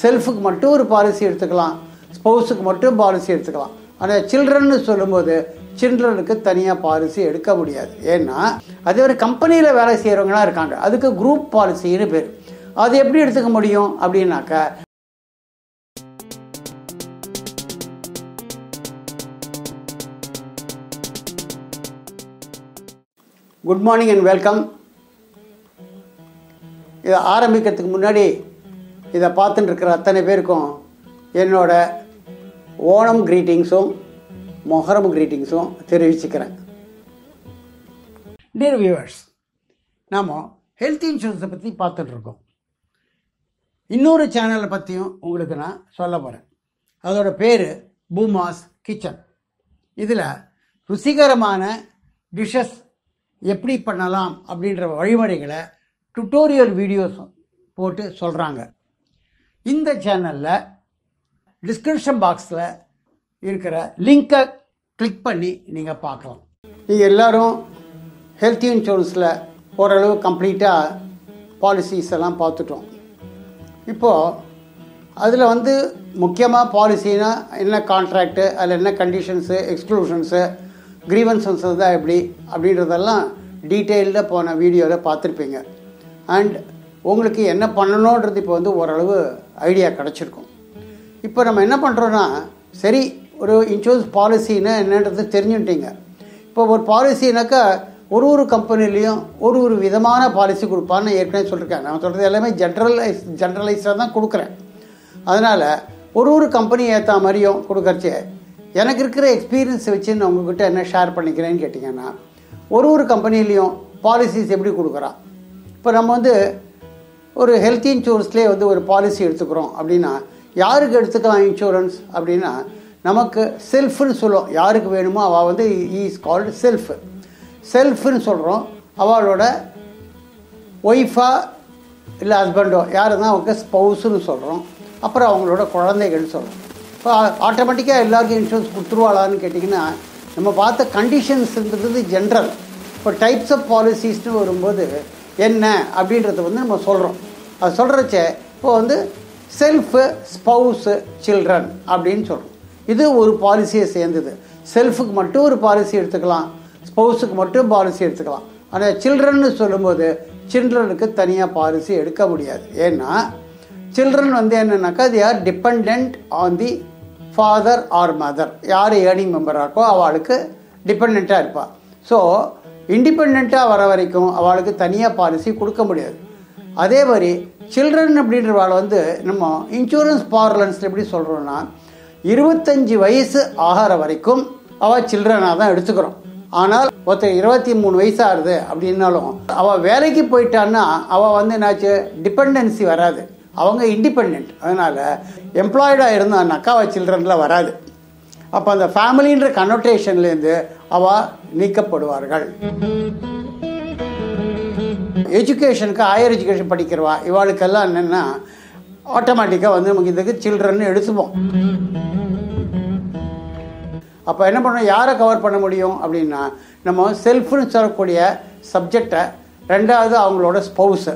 செல்ஃபுக்கு மட்டும் ஒரு பாலிசி எடுத்துக்கலாம், ஸ்பௌஸுக்கு மட்டும் பாலிசி எடுத்துக்கலாம். ஆனால் சில்ட்ரன்னு சொல்லும்போது சில்ட்ரனுக்கு தனியாக பாலிசி எடுக்க முடியாது. ஏன்னா அதே ஒரு கம்பெனியில் வேலை செய்கிறவங்களா இருக்காங்க, அதுக்கு குரூப் பாலிசின்னு பேர். அது எப்படி எடுத்துக்க முடியும் அப்படின்னாக்கா, குட் மார்னிங் அண்ட் வெல்கம். இதை ஆரம்பிக்கிறதுக்கு முன்னாடி இதை பார்த்துட்டு இருக்கிற அத்தனை பேருக்கும் என்னோட ஓணம் கிரீட்டிங்ஸும் மொஹரம் கிரீட்டிங்ஸும் தெரிவிச்சுக்கிறேன். டியர் வியூவர்ஸ், நாம் ஹெல்த் இன்சூரன்ஸை பற்றி பார்த்துட்ருக்கோம். இன்னொரு சேனலை பற்றியும் உங்களுக்கு நான் சொல்ல போகிறேன். அதோட பேர் பூமாஸ் கிச்சன். இதில் ருசிகரமான டிஷ்ஷஸ் எப்படி பண்ணலாம் அப்படின்ற வழிமுறைகளை டுட்டோரியல் வீடியோஸ் போட்டு சொல்கிறாங்க. இந்த சேனலில் டிஸ்கிரிப்ஷன் பாக்ஸில் இருக்கிற லிங்க்கை கிளிக் பண்ணி நீங்கள் பார்க்கலாம். நீங்கள் எல்லோரும் ஹெல்த் இன்சூரன்ஸில் ஓரளவு கம்ப்ளீட்டாக பாலிசிஸ் எல்லாம் பார்த்துட்டோம். இப்போது அதில் முக்கியமாக பாலிசின்னா என்ன, கான்ட்ராக்டு, அதில் என்ன கண்டிஷன்ஸு, எக்ஸ்க்ளூஷன்ஸு, கிரீவன்ஸன்ஸ் தான் எப்படி அப்படின்றதெல்லாம் டீட்டெயிலில் போன வீடியோவில் பார்த்துருப்பீங்க. அண்ட் உங்களுக்கு என்ன பண்ணணுன்றது இப்போ ஓரளவு ஐடியா கிடச்சிருக்கும். இப்போ நம்ம என்ன பண்ணுறோன்னா, சரி ஒரு இன்சூரன்ஸ் பாலிசின்னா என்னன்றது தெரிஞ்சுட்டீங்க. இப்போ ஒரு பாலிசினாக்கா ஒரு கம்பெனிலையும் ஒரு விதமான பாலிசி கொடுப்பான்னு ஏற்கனவே சொல்லியிருக்கேன். நான் சொல்கிறது எல்லாமே ஜென்ரலைஸ்டாக தான் கொடுக்குறேன். அதனால் ஒரு கம்பெனி ஏற்ற மாதிரியும் கொடுக்கறச்சே எனக்கு இருக்கிற எக்ஸ்பீரியன்ஸ் வச்சு நான் உங்கள்கிட்ட என்ன ஷேர் பண்ணிக்கிறேன்னு கேட்டிங்கன்னா, ஒரு கம்பெனிலையும் பாலிசிஸ் எப்படி கொடுக்குறா. இப்போ நம்ம ஒரு ஹெல்த் இன்சூரன்ஸ்லேயே ஒரு பாலிசி எடுத்துக்கிறோம் அப்படின்னா, யாருக்கு எடுத்துக்கலாம் இன்சூரன்ஸ் அப்படின்னா, நமக்கு செல்ஃப்னு சொல்லுவோம். யாருக்கு வேணுமோ அவள் இஸ் கால்டு செல்ஃப்னு சொல்கிறோம். அவளோட ஒய்ஃபா இல்லை ஹஸ்பண்டோ யாருன்னா அவங்க ஸ்பௌஸுன்னு சொல்கிறோம். அப்புறம் அவங்களோட குழந்தைகள்னு சொல்கிறோம். இப்போ ஆட்டோமேட்டிக்காக எல்லாருக்கும் இன்சூரன்ஸ் கொடுத்துருவாளான்னு கேட்டிங்கன்னா, நம்ம பார்த்த கண்டிஷன்ஸுன்றது ஜென்ரல். இப்போ டைப்ஸ் ஆஃப் பாலிசிஸ்னு வரும்போது என்ன அப்படின்றத நம்ம சொல்கிறோம். அது சொல்கிறச்சே இப்போ செல்ஃபு, ஸ்பௌஸு, சில்ட்ரன் அப்படின்னு சொல்கிறோம். இது ஒரு பாலிசியை சேர்ந்தது. செல்ஃபுக்கு மட்டும் ஒரு பாலிசி எடுத்துக்கலாம், ஸ்பௌஸுக்கு மட்டும் பாலிசி எடுத்துக்கலாம். ஆனால் சில்ட்ரன்னு சொல்லும்போது சில்ட்ரனுக்கு தனியாக பாலிசி எடுக்க முடியாது. ஏன்னா சில்ட்ரன் என்னன்னாக்கா, they are depend on the father or mother. யார் ஏர்னிங் மெம்பராக இருக்கோ அவளுக்கு டிபெண்ட்டாக இருப்பாள். ஸோ இண்டிபெண்ட்டாக வர வரைக்கும் அவளுக்கு தனியாக பாலிசி கொடுக்க முடியாது. அதே மாதிரி சில்ட்ரன் அப்படின்றவாள் நம்ம இன்சூரன்ஸ் பார்லன்ஸில் எப்படி சொல்கிறோன்னா, 25 வயசு ஆகிற வரைக்கும் அவள் சில்ட்ரனாக தான் எடுத்துக்கிறோம். ஆனால் ஒருத்தர் 23 வயசு ஆகுது அப்படின்னாலும் அவள் வேலைக்கு போயிட்டான்னா அவள் என்னாச்சு, டிபெண்டன்சி வராது, அவங்க இண்டிபெண்ட். அதனால் எம்ப்ளாய்டாக இருந்தான்னாக்கா அவள் சில்ட்ரனில் வராது. அப்போ அந்த ஃபேமிலின்ற கன்னோட்டேஷன்லேருந்து அவள் நீக்கப்படுவார்கள். எஜுகேஷனுக்கு ஹையர் எஜுகேஷன் படிக்கிறவா இவாளுக்கெல்லாம் என்னென்னா ஆட்டோமேட்டிக்காக நமக்கு இதுக்கு சில்ட்ரன் எடுத்துப்போம். அப்போ என்ன பண்ணணும், யாரை கவர் பண்ண முடியும் அப்படின்னா, நம்ம செல்ஃப்னு சொல்லக்கூடிய சப்ஜெக்டை, ரெண்டாவது அவங்களோட ஸ்பௌஸு,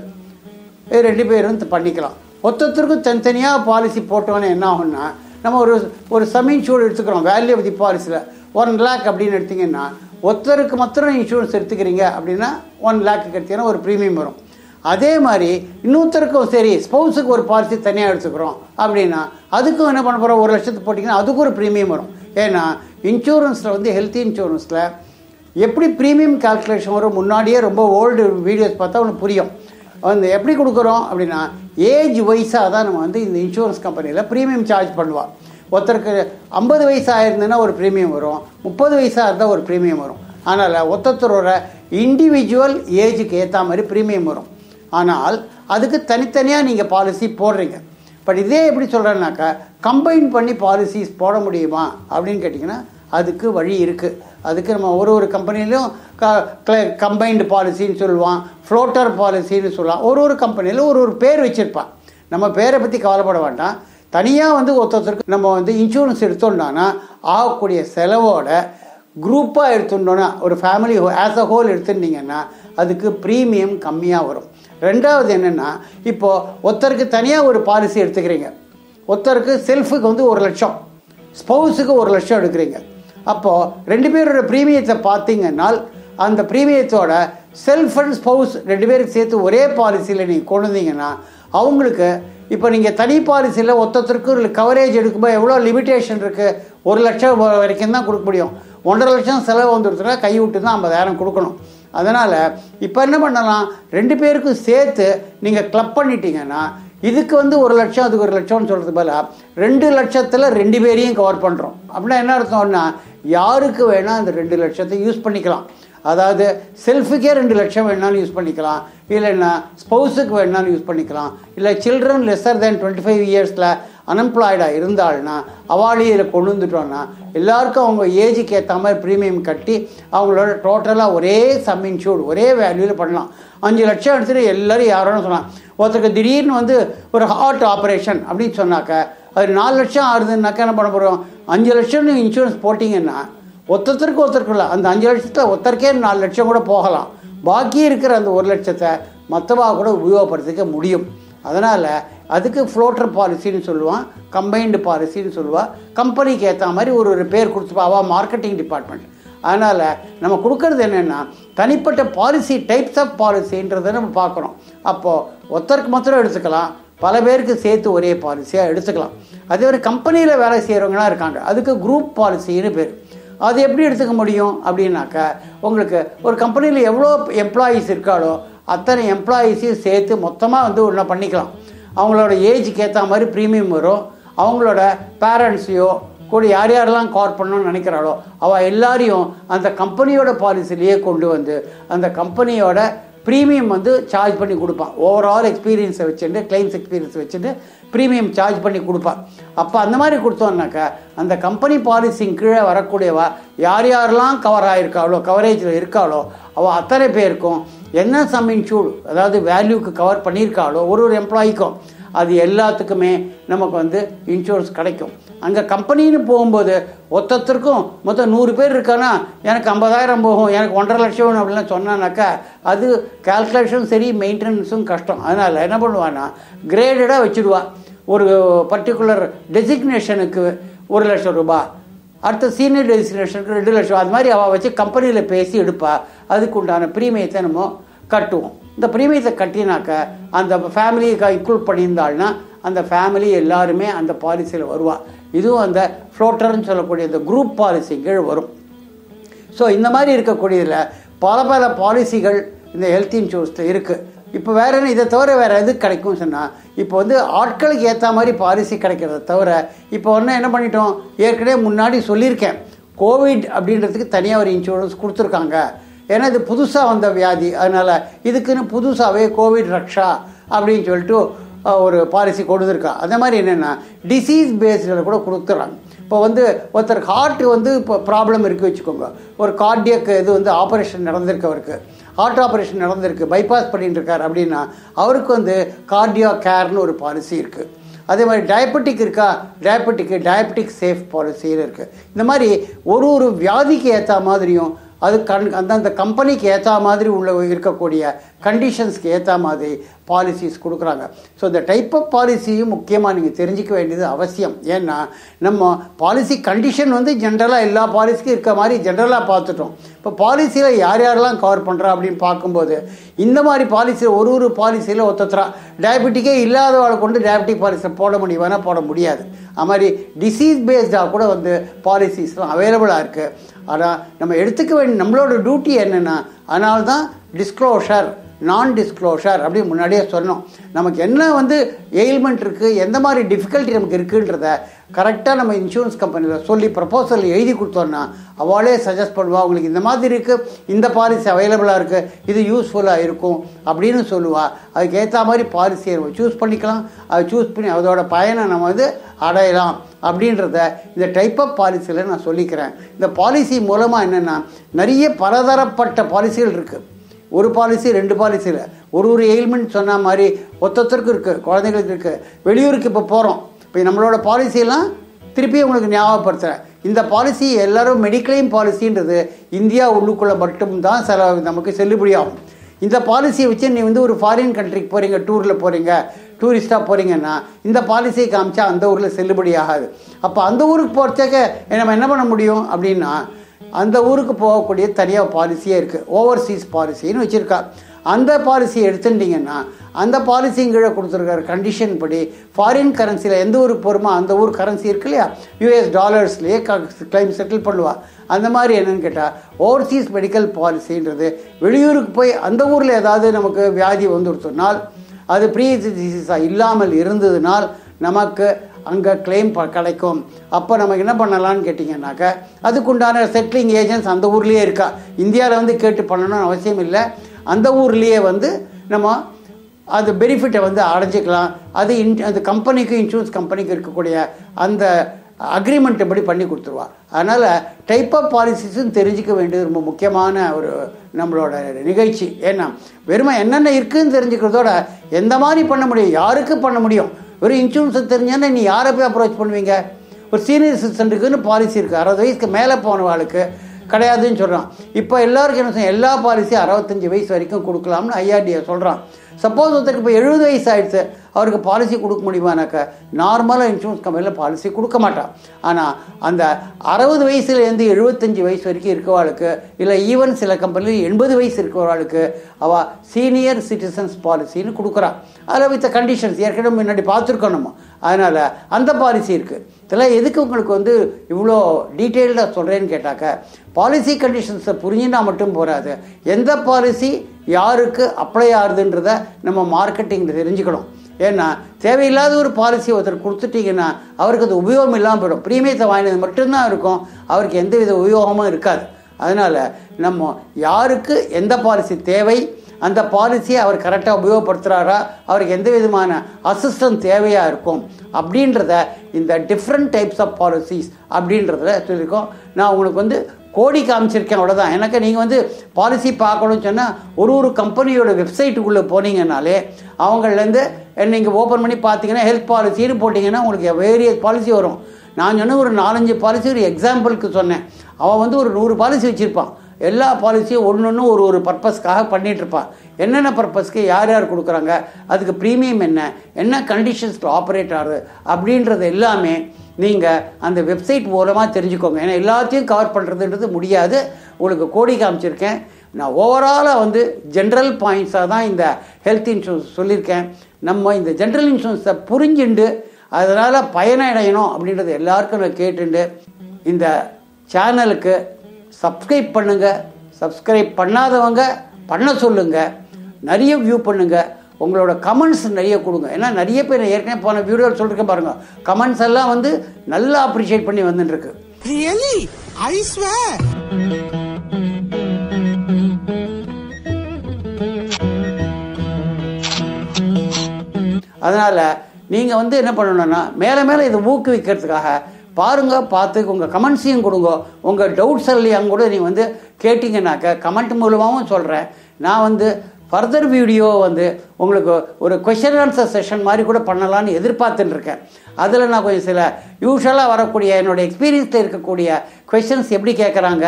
இது 2 பேரும் பண்ணிக்கலாம். ஒருத்தருக்கும் தனித்தனியாக பாலிசி போட்டோன்னே என்ன ஆகும்னா, நம்ம ஒரு சம் இன்சூர் எடுத்துக்கிறோம். வேல்யூ ஆஃப் தி பாலிசியில் 1 லேக் அப்படின்னு எடுத்திங்கன்னா, ஒருத்தருக்கு மாத்திரம் இன்சூரன்ஸ் எடுத்துக்கிறீங்க அப்படின்னா 1 லேக்கு எடுத்திங்கன்னா ஒரு ப்ரீமியம் வரும். அதே மாதிரி இன்னொருத்தருக்கும் சரி ஸ்பௌஸுக்கு ஒரு பாலிசி தனியாக எடுத்துக்கிறோம் அப்படின்னா அதுக்கும் என்ன பண்ண போகிறோம், 1 லட்சத்துக்கு போட்டிங்கன்னா அதுக்கு ஒரு ப்ரீமியம் வரும். ஏன்னா இன்சூரன்ஸில் ஹெல்த் இன்சூரன்ஸில் எப்படி ப்ரீமியம் கால்குலேஷன் வரும் முன்னாடியே ரொம்ப ஓல்டு வீடியோஸ் பார்த்தா ஒன்று புரியும். எப்படி கொடுக்குறோம் அப்படின்னா, ஏஜ் வைஸாக தான் நம்ம இந்த இன்சூரன்ஸ் கம்பெனியில் ப்ரீமியம் சார்ஜ் பண்ணுவாள். ஒருத்தருக்கு 50 வயசாக இருந்ததுன்னா ஒரு ப்ரீமியம் வரும், 30 வயசாக இருந்தால் ஒரு ப்ரீமியம் வரும். ஆனால் ஒருத்தரோட இண்டிவிஜுவல் ஏஜுக்கு ஏற்ற மாதிரி ப்ரீமியம் வரும். ஆனால் அதுக்கு தனித்தனியாக நீங்கள் பாலிசி போடுறீங்க. பட் இதே எப்படி சொல்கிறேன்னாக்கா, கம்பைன் பண்ணி பாலிசிஸ் போட முடியுமா அப்படின்னு கேட்டிங்கன்னா அதுக்கு வழி இருக்குது. அதுக்கு நம்ம ஒரு கம்பெனிலையும் கம்பைன்டு பாலிசின்னு சொல்லுவான், ஃப்ளோட்டர் பாலிசின்னு சொல்லுவான். ஒரு கம்பெனியில் ஒரு பேர் வச்சுருப்பான். நம்ம பேரை பற்றி கவலைப்பட வேண்டாம். தனியாக ஒருத்தருக்கு நம்ம இன்சூரன்ஸ் எடுத்துட்டோம்னா ஆகக்கூடிய செலவோட குரூப்பாக எடுத்துட்டோன்னா, ஒரு ஃபேமிலி ஆஸ் அ ஹோல் எடுத்துட்டிங்கன்னா அதுக்கு ப்ரீமியம் கம்மியாக வரும். ரெண்டாவது என்னென்னா, இப்போது ஒருத்தருக்கு தனியாக ஒரு பாலிசி எடுத்துக்கிறீங்க, ஒருத்தருக்கு செல்ஃபுக்கு வந்து 1 லட்சம், ஸ்பௌஸுக்கு 1 லட்சம் எடுக்கிறீங்க. அப்போது 2 பேரோட ப்ரீமியத்தை பார்த்தீங்கன்னா அந்த ப்ரீமியத்தோட செல்ஃப் அண்ட் ஸ்பௌஸ் 2 பேருக்கு சேர்த்து ஒரே பாலிசியில் நீங்கள் கொண்டு வந்தீங்கன்னா அவங்களுக்கு இப்போ நீங்கள் தனி பாலிசியில் ஒருத்தருக்கு ஒரு கவரேஜ் எடுக்கும்போது எவ்வளோ லிமிட்டேஷன் இருக்குது, 1 லட்சம் வரைக்கும் தான் கொடுக்க முடியும். 1.5 லட்சம் செலவு வந்துடுச்சுன்னா கை விட்டு தான் 50,000 கொடுக்கணும். அதனால் இப்போ என்ன பண்ணலாம், 2 பேருக்கும் சேர்த்து நீங்கள் கிளப் பண்ணிட்டீங்கன்னா இதுக்கு வந்து 1 லட்சம் அதுக்கு 1 லட்சம்னு சொல்கிறது பதிலாக 2 லட்சத்தில் 2 பேரையும் கவர் பண்ணுறோம். அப்படின்னா என்ன அர்த்தம்னா யாருக்கு வேணால் அந்த 2 லட்சத்தை யூஸ் பண்ணிக்கலாம். அதாவது செல்ஃபுக்கே 2 லட்சம் வேணாலும் யூஸ் பண்ணிக்கலாம், இல்லைன்னா ஸ்பௌஸுக்கு வேணாலும் யூஸ் பண்ணிக்கலாம், இல்லை சில்ட்ரன் லெஸ்ஸர் தேன் 25 இயர்ஸில் அன்எம்ப்ளாய்டாக இருந்தாள்னா அவாலையும் இதில் கொண்டு வந்துட்டோன்னா எல்லாருக்கும் அவங்க ஏஜுக்கு ஏற்ற மாதிரி ப்ரீமியம் கட்டி அவங்களோட டோட்டலாக ஒரே சம் இன்சூர்டு ஒரே வேல்யூவில் பண்ணலாம். 5 லட்சம் எடுத்துகிட்டு எல்லோரும் யாரோன்னு சொன்னால் ஒருத்தருக்கு திடீர்னு வந்து ஒரு ஹார்ட் ஆப்ரேஷன் அப்படின்னு சொன்னாக்க அது 4 லட்சம் ஆகுதுன்னாக்கா என்ன பண்ண போகிறோம், 5 லட்சம்னு இன்சூரன்ஸ் போட்டிங்கன்னா ஒருத்தருக்கு ஒருத்தருக்குள்ள அந்த 5 லட்சத்தில் ஒருத்தருக்கே 4 லட்சம் கூட போகலாம். பாக்கி இருக்கிற அந்த 1 லட்சத்தை மற்றவாக கூட உபயோகப்படுத்திக்க முடியும். அதனால் அதுக்கு ஃப்ளோட்டர் பாலிசின்னு சொல்லுவான், கம்பைன்டு பாலிசின்னு சொல்லுவாள். கம்பெனிக்கு ஏற்ற மாதிரி ஒரு பேர் கொடுத்துப்பா அவள் மார்க்கெட்டிங் டிபார்ட்மெண்ட். அதனால் நம்ம கொடுக்கறது என்னென்னா தனிப்பட்ட பாலிசி, டைப்ஸ் ஆஃப் பாலிசின்றதை நம்ம பார்க்குறோம். அப்போது ஒருத்தருக்கு மாத்திரம் எடுத்துக்கலாம், பல பேருக்கு சேர்த்து ஒரே பாலிசியாக எடுத்துக்கலாம். அதே மாதிரி கம்பெனியில் வேலை செய்கிறவங்களா இருக்காங்க, அதுக்கு குரூப் பாலிசின்னு பேர். அது எப்படி எடுத்துக்க முடியும் அப்படின்னாக்கா உங்களுக்கு ஒரு கம்பெனியில் எவ்வளோ எம்ப்ளாயீஸ் இருக்காளோ அத்தனை எம்ப்ளாயீஸையும் சேர்த்து மொத்தமாக வந்து ஒன்றா பண்ணிக்கலாம். அவங்களோட ஏஜுக்கு ஏற்ற மாதிரி ப்ரீமியம் வரும். அவங்களோட பேரண்ட்ஸையோ கூட யார் யாரெல்லாம் கவர் பண்ணணும்னு நினைக்கிறாளோ அவள் எல்லாரையும் அந்த கம்பெனியோட பாலிசிலேயே கொண்டு வந்து அந்த கம்பெனியோட ப்ரீமியம் வந்து சார்ஜ் பண்ணி கொடுப்பான். ஓவரால் எக்ஸ்பீரியன்ஸை வச்சுட்டு, கிளைம்ஸ் எக்ஸ்பீரியன்ஸை வச்சுட்டு ப்ரீமியம் சார்ஜ் பண்ணி கொடுப்பான். அப்போ அந்த மாதிரி கொடுத்தோம்னாக்கா அந்த கம்பெனி பாலிசிங் கீழே வரக்கூடியவா யார் யாரெல்லாம் கவர் ஆகிருக்காளோ, கவரேஜில் இருக்காளோ அவள் அத்தனை பேருக்கும் என்ன சம் இன்சூர்டு, அதாவது வேல்யூக்கு கவர் பண்ணியிருக்காளோ ஒரு எம்ப்ளாயிக்கும் அது எல்லாத்துக்குமே நமக்கு வந்து இன்சூரன்ஸ் கிடைக்கும். அங்கே கம்பெனின்னு போகும்போது ஒருத்தருக்கும் மொத்தம் 100 பேர் இருக்கான்னா எனக்கு 50,000 போகும், எனக்கு 1.5 லட்சம் வேணும் அப்படின்லாம் சொன்னானாக்கா அது கால்குலேஷனும் சரி மெயின்டெனன்ஸும் கஷ்டம். அதனால் என்ன பண்ணுவான்னா கிரேடடாக வச்சுடுவா. ஒரு பர்டிகுலர் டெசிக்னேஷனுக்கு 1 லட்சம் ரூபாய், அடுத்த சீனியர் டெசிக்னேஷனுக்கு 2 லட்சம், அது மாதிரி அவள் வச்சு கம்பெனியில் பேசி எடுப்பா. அதுக்குண்டான ப்ரீமியத்தை நம்ம கட்டுவோம். இந்த ப்ரீமியத்தை கட்டினாக்க அந்த ஃபேமிலியை இன்க்ளூட் பண்ணியிருந்தாள்னா அந்த ஃபேமிலி எல்லாருமே அந்த பாலிசியில் வருவாள். இதுவும் அந்த ஃப்ளோட்டர்னு சொல்லக்கூடிய இந்த குரூப் பாலிசிகள் வரும். ஸோ இந்த மாதிரி இருக்கக்கூடியதில் பல பல பாலிசிகள் இந்த ஹெல்த் இன்சூரன்ஸில் இருக்குது. இப்போ வேறு என்ன, இதை தவிர வேறு எது கிடைக்கும்னு சொன்னால் இப்போ வந்து ஆட்களுக்கு ஏற்ற மாதிரி பாலிசி கிடைக்கிறத தவிர இப்போ ஒன்று என்ன பண்ணிட்டோம், ஏற்கனவே முன்னாடி சொல்லியிருக்கேன் கோவிட் அப்படின்றதுக்கு தனியாக ஒரு இன்சூரன்ஸ் கொடுத்துருக்காங்க. ஏன்னா இது புதுசாக வந்த வியாதி, அதனால் இதுக்குன்னு புதுசாகவே கோவிட் ரக்ஷா அப்படின்னு சொல்லிட்டு ஒரு பாலிசி கொடுத்துருக்கா. அதே மாதிரி என்னென்னா டிசீஸ் பேஸ்டில் கூட கொடுத்துட்றாங்க. இப்போ வந்து ஒருத்தருக்கு ஹார்ட் வந்து இப்போ ப்ராப்ளம் இருக்குது வச்சுக்கோங்க, ஒரு கார்டியக்கு இது வந்து ஆப்ரேஷன் நடந்திருக்கு, அவருக்கு ஹார்ட் ஆப்ரேஷன் நடந்திருக்கு, பைபாஸ் பண்ணிகிட்டு இருக்கார் அப்படின்னா அவருக்கு வந்து கார்டியா கேர்னு ஒரு பாலிசி இருக்குது. அதே மாதிரி டயபெட்டிக் இருக்கா, டயபெட்டிக் சேஃப் பாலிசின்னு இருக்குது. இந்த மாதிரி ஒரு வியாதிக்கு ஏற்ற மாதிரியும் அது அந்தந்த கம்பெனிக்கு ஏற்ற மாதிரி உள்ள இருக்கக்கூடிய கண்டிஷன்ஸ்க்கு ஏற்ற மாதிரி பாலிசிஸ் கொடுக்குறாங்க. ஸோ இந்த டைப் ஆஃப் பாலிசியும் முக்கியமாக நீங்கள் தெரிஞ்சிக்க வேண்டியது அவசியம். ஏன்னா நம்ம பாலிசி கண்டிஷன் வந்து ஜென்ரலாக எல்லா பாலிசிக்கும் இருக்க மாதிரி ஜென்ரலாக பார்த்துட்டோம். இப்போ பாலிசியில் யார் யாரெல்லாம் கவர் பண்ணுறா அப்படின்னு பார்க்கும்போது இந்த மாதிரி பாலிசியில் ஒரு பாலிசியில் ஒருத்தரா டயபெட்டிக்கே இல்லாதவளை கொண்டு டயபெட்டிக் பாலிசியில் போட முடியும்னா போட முடியாது. அது மாதிரி டிசீஸ் பேஸ்டாக கூட வந்து பாலிசிஸ்லாம் அவைலபிளாக இருக்குது. ஆனால் நம்ம எடுத்துக்க வேண்டிய நம்மளோட டியூட்டி என்னென்னா, அதனால தான் டிஸ்க்ளோஷர், நான் டிஸ்க்ளோஷர் அப்படின்னு முன்னாடியே சொன்னோம். நமக்கு என்ன வந்து எயில்மெண்ட் இருக்குது, எந்த மாதிரி டிஃபிகல்ட்டி நமக்கு இருக்குன்றத கரெக்டாக நம்ம இன்சூரன்ஸ் கம்பெனியில் சொல்லி ப்ரப்போசல் எழுதி கொடுத்தோன்னா அவளே சஜஸ்ட் பண்ணுவாள். உங்களுக்கு இந்த மாதிரி இருக்குது, இந்த பாலிசி அவைலபிளாக இருக்குது, இது யூஸ்ஃபுல்லாக இருக்கும் அப்படின்னு சொல்லுவாள். அதுக்கேற்ற மாதிரி பாலிசியை நம்ம சூஸ் பண்ணிக்கலாம். அதை சூஸ் பண்ணி அதோட பயனை நம்ம வந்து அடையலாம் அப்படின்றத இந்த டைப் ஆஃப் பாலிசியில் நான் சொல்லிக்கிறேன். இந்த பாலிசி மூலமாக என்னென்னா நிறைய பலதரப்பட்ட பாலிசிகள் இருக்குது. ஒரு பாலிசி 2 பாலிசியில் ஒரு எயில்மெண்ட் சொன்ன மாதிரி ஒருத்தருக்கு இருக்குது, குழந்தைங்களுக்கு இருக்குது, வெளியூருக்கு இப்போ போகிறோம். இப்போ நம்மளோட பாலிசியெல்லாம் திருப்பி உங்களுக்கு ஞாபகப்படுத்துகிறேன். இந்த பாலிசி எல்லோரும் மெடிக்ளைம் பாலிசின்றது இந்தியா உள்ளுக்குள்ளே மட்டும்தான் நமக்கு செல்லுபடியாகும். இந்த பாலிசியை வச்சு நீ வந்து ஒரு ஃபாரின் கண்ட்ரிக்கு போகிறீங்க, டூரில் போகிறீங்க, டூரிஸ்டாக போகிறீங்கன்னா இந்த பாலிசியை காமிச்சா அந்த ஊரில் செல்லுபடி ஆகாது. அப்போ அந்த ஊருக்கு போகிறச்சக்க நம்ம என்ன பண்ண முடியும் அப்படின்னா, அந்த ஊருக்கு போகக்கூடிய தனியாக பாலிசியே இருக்குது, ஓவர்சீஸ் பாலிசின்னு வச்சுருக்கா. அந்த பாலிசியை எடுத்துட்டிங்கன்னா அந்த பாலிசிங்கிழ கொடுத்துருக்கிற கண்டிஷன் படி ஃபாரின் கரன்சியில் எந்த ஊருக்கு போகிறோமோ அந்த ஊர் கரன்சி இருக்கு இல்லையா, US டாலர்ஸ்லேயே கிளைம் செட்டில் பண்ணுவாள். அந்த மாதிரி என்னென்னு கேட்டால் ஓவர்சீஸ் மெடிக்கல் பாலிசின்றது வெளியூருக்கு போய் அந்த ஊரில் ஏதாவது நமக்கு வியாதி வந்துடுத்துனால், அது ப்ரீஎக்ஸிஸ்டிங் இல்லாமல் இருந்ததுனால் நமக்கு அங்கே கிளைம் கிடைக்கும். அப்போ நமக்கு என்ன பண்ணலான்னு கேட்டிங்கன்னாக்க, அதுக்குண்டான செட்டிலிங் ஏஜென்ட்ஸ் அந்த ஊர்லேயே இருக்கா. இந்தியாவில் வந்து கேட்டு பண்ணணும்னு அவசியம் இல்லை, அந்த ஊர்லேயே நம்ம அது பெனிஃபிட்டை அடைஞ்சிக்கலாம். அது அந்த கம்பெனிக்கு, இன்சூரன்ஸ் கம்பெனிக்கு இருக்கக்கூடிய அந்த அக்ரிமெண்ட் எப்படி பண்ணி கொடுத்துருவா. அதனால் டைப் ஆஃப் பாலிசிஸும் தெரிஞ்சிக்க வேண்டியது ரொம்ப முக்கியமான ஒரு நம்மளோட நிகழ்ச்சி. ஏன்னா வெறுமை என்னென்ன இருக்குதுன்னு தெரிஞ்சுக்கிறதோட எந்த மாதிரி பண்ண முடியும், யாருக்கு பண்ண முடியும். வெறும் இன்சூரன்ஸை தெரிஞ்சோன்னா நீ யாரை போய் அப்ரோச் பண்ணுவீங்க? ஒரு சீனியர் சிட்டிசனுக்குன்னு பாலிசி இருக்குது, 60 வயசுக்கு மேலே போனவாளுக்கு கிடையாதுன்னு சொல்கிறான். இப்போ எல்லாருக்கும் என்ன சொன்னால், எல்லா பாலிசியும் 65 வயசு வரைக்கும் கொடுக்கலாம்னு IRDA சொல்கிறான். சப்போஸ் ஒருத்தருக்கு இப்போ 70 வயசு ஆகிடுச்சு, அவருக்கு பாலிசி கொடுக்க முடியுமானாக்கா நார்மலாக இன்சூரன்ஸ் கம்பெனியில் பாலிசி கொடுக்க மாட்டான். ஆனால் அந்த 60 வயசுலேருந்து 75 வயசு வரைக்கும் இருக்கிறவாளுக்கு, இல்லை ஈவன் சில கம்பெனியில் 80 வயசு இருக்கிறவாளுக்கு அவள் சீனியர் சிட்டிசன்ஸ் பாலிசின்னு கொடுக்குறான். அதில் வித் கண்டிஷன்ஸ் ஏற்கனவே முன்னாடி பார்த்துருக்கோம் நம்ம. அதனால் அந்த பாலிசி இருக்குது. இதெல்லாம் எதுக்கு உங்களுக்கு இவ்வளோ டீட்டெயில்டாக சொல்கிறேன்னு கேட்டாக்க, பாலிசி கண்டிஷன்ஸை புரிஞ்சுன்னா மட்டும் போகாது, எந்த பாலிசி யாருக்கு அப்ளை ஆகுதுன்றத நம்ம மார்க்கெட்டிங்கில் தெரிஞ்சுக்கணும். ஏன்னா தேவையில்லாத ஒரு பாலிசி ஒருத்தர் கொடுத்துட்டிங்கன்னா அவருக்கு அது உபயோகம் இல்லாமல் போயிடும். ப்ரீமியத்தை வாங்கினது மட்டும்தான் இருக்கும், அவருக்கு எந்தவித உபயோகமும் இருக்காது. அதனால் நம்ம யாருக்கு எந்த பாலிசி தேவை, அந்த பாலிசியை அவர் கரெக்டாக உபயோகப்படுத்துகிறாரா, அவருக்கு எந்த விதமான அசிஸ்டன்ஸ் தேவையாக இருக்கும் அப்படின்றத இந்த டிஃப்ரெண்ட் டைப்ஸ் ஆஃப் பாலிசிஸ் அப்படின்றத சொல்லியிருக்கோம். நான் உங்களுக்கு கோடி காமிச்சிருக்கேன், அவ்வளோதான். எனக்கு நீங்கள் பாலிசி பார்க்கணும்னு சொன்னால் ஒரு கம்பெனியோட வெப்சைட்டுக்குள்ளே போனீங்கன்னாலே அவங்கள்லேருந்து நீங்கள் ஓப்பன் பண்ணி பார்த்தீங்கன்னா ஹெல்த் பாலிசின்னு போட்டிங்கன்னா உங்களுக்கு வேரியஸ் பாலிசி வரும். நான் சொன்ன ஒரு 4-5 பாலிசி ஒரு எக்ஸாம்பிளுக்கு சொன்னேன். அவன் 100 பாலிசி வச்சுருப்பான். எல்லா பாலிசியும் ஒன்று ஒரு பர்பஸ்க்காக பண்ணிகிட்ருப்பான். என்னென்ன பர்பஸ்க்கு யார் யார் கொடுக்குறாங்க, அதுக்கு ப்ரீமியம் என்ன கண்டிஷன்ஸில் ஆப்ரேட் ஆகுது அப்படின்றது எல்லாமே நீங்கள் அந்த வெப்சைட் மூலமாக தெரிஞ்சுக்கோங்க. ஏன்னா எல்லாத்தையும் கவர் பண்ணுறதுன்றது முடியாது. உங்களுக்கு கோடி காமிச்சிருக்கேன். நான் ஓவராலாக ஜென்ரல் பாயிண்ட்ஸாக தான் இந்த ஹெல்த் இன்சூரன்ஸ் சொல்லியிருக்கேன். நம்ம இந்த ஜென்ரல் இன்சூரன்ஸை புரிஞ்சுண்டு அதனால் பயனடையணும் அப்படின்றது எல்லாருக்கும் நான் கேட்டுண்டு, இந்த சேனலுக்கு சப்ஸ்கிரைப் பண்ணுங்கள். சப்ஸ்கிரைப் பண்ணாதவங்க பண்ண சொல்லுங்கள். நிறைய வியூ பண்ணுங்கள். உங்களோட கமெண்ட்ஸ் நிறைய கொடுங்க. ஏன்னா நிறைய பேர் ஏற்கனவே போன வீடியோவில் சொல்லியிருக்கேன் பாருங்கள், கமெண்ட்ஸ் எல்லாம் நல்லா அப்ரிஷியேட் பண்ணி வந்துட்டுருக்கு. Really? I swear. அதனால் நீங்கள் என்ன பண்ணணும்னா, மேலே மேலே இதை ஊக்குவிக்கிறதுக்காக பாருங்க, பார்த்து உங்கள் கமெண்ட்ஸையும் கொடுங்க. உங்கள் டவுட்ஸ் எல்லாம் கூட நீங்கள் கேட்டிங்கனாக்க கமெண்ட் மூலமாகவும் சொல்கிறேன். நான் ஃபர்தர் வீடியோ உங்களுக்கு ஒரு கொஷின் ஆன்சர் செஷன் மாதிரி கூட பண்ணலான்னு எதிர்பார்த்துட்டுருக்கேன். அதில் நான் கொஞ்சம் சில யூஷுவலாக வரக்கூடிய என்னோடய எக்ஸ்பீரியன்ஸில் இருக்கக்கூடிய கொஷின்ஸ் எப்படி கேட்குறாங்க,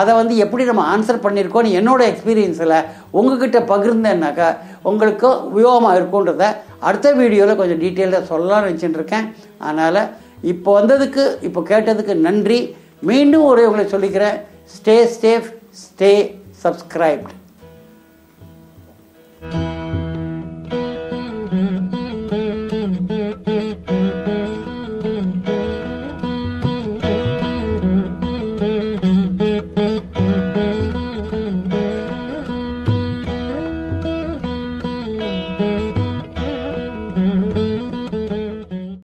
அதை எப்படி நம்ம ஆன்சர் பண்ணியிருக்கோன்னு என்னோடய எக்ஸ்பீரியன்ஸில் உங்கள்கிட்ட பகிர்ந்தேன்னாக்கா உங்களுக்கு உபயோகமாக இருக்குன்றத அடுத்த வீடியோவில் கொஞ்சம் டீட்டெயிலாக சொல்லலாம்னு நினச்சிட்டுருக்கேன். அதனால் இப்போ இப்போ கேட்டதுக்கு நன்றி. மீண்டும் ஒரே உங்களை சொல்லிக்கிறேன், ஸ்டே சேஃப், ஸ்டே சப்ஸ்கிரைப்ட்.